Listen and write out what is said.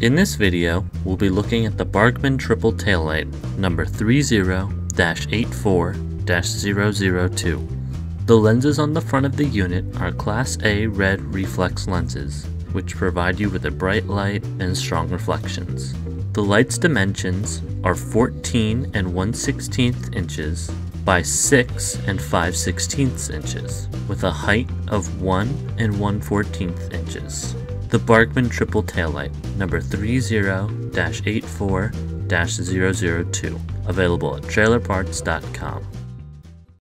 In this video, we'll be looking at the Bargman triple taillight number 30-84-002. The lenses on the front of the unit are Class A red reflex lenses, which provide you with a bright light and strong reflections. The light's dimensions are 14 and 1/16 inches by 6 and 5/16 inches, with a height of 1 and 1/14 inches. The Bargman triple taillight number 30-84-002, available at TrailerParts.com.